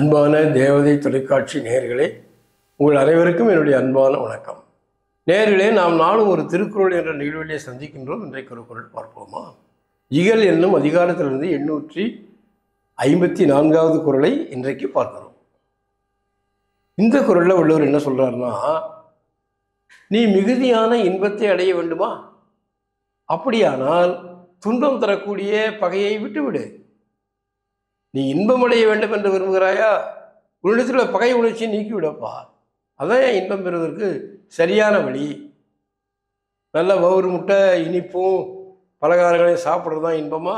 அன்பான தேவதை தொலைக்காட்சி நேயர்களே, உங்கள் அனைவருக்கும் என்னுடைய அன்பான வணக்கம். நேயர்களே, நாம் நாளும் ஒரு திருக்குறள் என்ற நிகழ்விலே சந்திக்கின்றோம். இன்றைக்கு ஒரு குறள் பார்ப்போமா? இகல் என்னும் அதிகாரத்திலிருந்து 854வது குறளை இன்றைக்கு பார்க்கிறோம். இந்த குறளில் உள்ளவர் என்ன சொல்கிறாருன்னா, நீ மிகுதியான இன்பத்தை அடைய வேண்டுமா? அப்படியானால் துன்பம் தரக்கூடிய பகையை விட்டுவிடு. நீ இன்பம் அடைய வேண்டும் என்று விரும்புகிறாயா? உன்னிடத்தில் பகை உணர்ச்சியை நீக்கிவிடப்பா. அதான் என் இன்பம் பெறுவதற்கு சரியான வழி. நல்ல வவுறு முட்டை இனிப்பும் பலகாரங்களையும் சாப்பிட்றது தான் இன்பமா?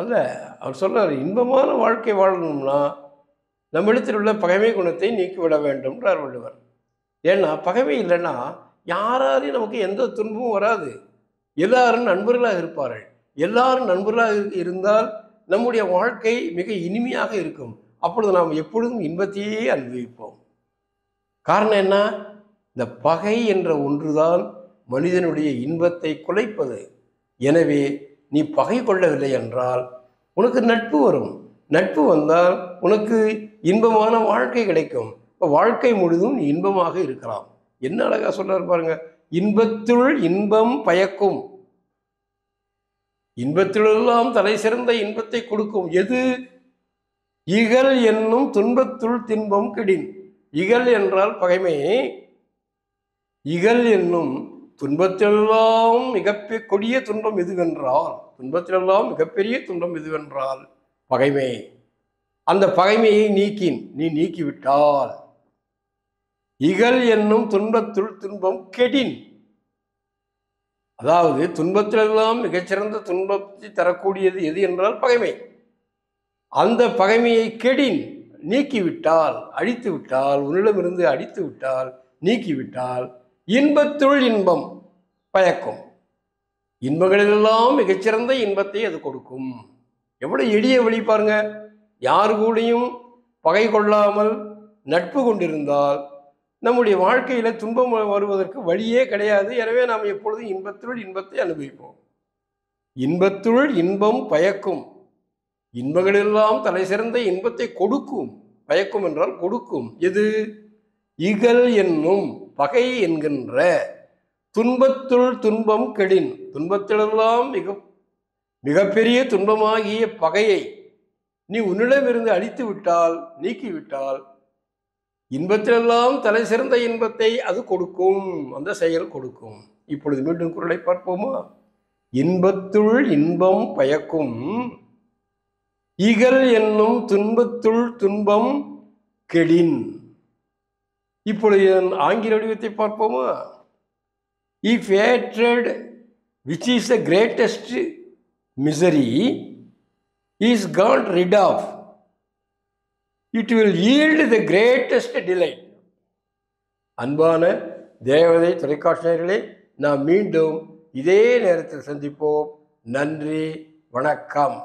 அல்ல, அவர் சொல்கிறார், இன்பமான வாழ்க்கை வாழணும்னா நம்மிடத்தில் உள்ள பகைமை குணத்தை நீக்கிவிட வேண்டும்ன்றார் வள்ளுவர். ஏன்னா பகைமை இல்லைன்னா யாராலையும் நமக்கு எந்த துன்பமும் வராது. எல்லாரும் நண்பர்களாக இருப்பார்கள். எல்லாரும் நண்பர்களாக இருந்தால் நம்முடைய வாழ்க்கை மிக இனிமையாக இருக்கும். அப்பொழுது நாம் எப்பொழுதும் இன்பத்தையே அனுபவிப்போம். காரணம் என்ன? இந்த பகை என்ற ஒன்றுதான் மனிதனுடைய இன்பத்தை குலைப்பது. எனவே நீ பகை கொள்ளவில்லை என்றால் உனக்கு நட்பு வரும். நட்பு வந்தால் உனக்கு இன்பமான வாழ்க்கை கிடைக்கும். இப்போ வாழ்க்கை முழுதும் நீ இன்பமாக இருக்கலாம். என்ன அழகாக சொல்றாரு பாருங்க, இன்பத்துள் இன்பம் பயக்கும், இன்பத்திலெல்லாம் தலை சிறந்த இன்பத்தை கொடுக்கும் எது? இகல் என்னும் துன்பத்துள் தின்பம் கெடின். இகல் என்றால் பகைமை. இகல் என்னும் துன்பத்திலெல்லாம் மிகப்பெரிய கொடிய துன்பம் எதுவென்றால், துன்பத்திலெல்லாம் மிகப்பெரிய துன்பம் எதுவென்றால் பகைமை. அந்த பகைமையை நீ நீக்கிவிட்டால் இகல் என்னும் துன்பத்துள் துன்பம் கெடின். அதாவது துன்பத்திலெல்லாம் மிகச்சிறந்த துன்பத்தை தரக்கூடியது எது என்றால் பகைமை. அந்த பகைமையை கெடின் நீக்கிவிட்டால், அழித்து விட்டால், உன்னிடமிருந்து அழித்து விட்டால், நீக்கிவிட்டால் இன்பத்துள் இன்பம் பயக்கும். இன்பங்களெல்லாம் மிகச்சிறந்த இன்பத்தை அது கொடுக்கும். எவ்வளோ எளிய வழி பாருங்க. யார் கூடயும் பகை கொள்ளாமல் நட்பு கொண்டிருந்தால் நம்முடைய வாழ்க்கையில் துன்பம் வருவதற்கு வழியே கிடையாது. எனவே நாம் எப்பொழுதும் இன்பத்துள் இன்பத்தை அனுபவிப்போம். இன்பத்துள் இன்பம் பயக்கும், இன்பங்களெல்லாம் தலை சிறந்த இன்பத்தை கொடுக்கும். பயக்கும் என்றால் கொடுக்கும். எது? இகல் என்னும் பகை என்கின்ற துன்பத்துள் துன்பம் கெடின். துன்பத்திலெல்லாம் மிகப்பெரிய துன்பமாகிய பகையை நீ உன்னிடமிருந்து அழித்து விட்டால், நீக்கிவிட்டால் இன்பத்திலெல்லாம் தலை சிறந்த இன்பத்தை அது கொடுக்கும். அந்த செயல் கொடுக்கும். இப்பொழுது மீண்டும் குறளை பார்ப்போமா? இன்பத்துள் இன்பம் பயக்கும், இகல் என்னும் துன்பத்துள் துன்பம் கெடின். இப்பொழுது ஆங்கில வடிவத்தை பார்ப்போமா? If hatred, which is the greatest misery, is got rid of, it will yield the greatest delight. அன்பான தேவதை தொலைக்காட்சியர்களே, நாம் மீண்டும் இதே நேரத்தில் சந்திப்போம். நன்றி, வணக்கம்.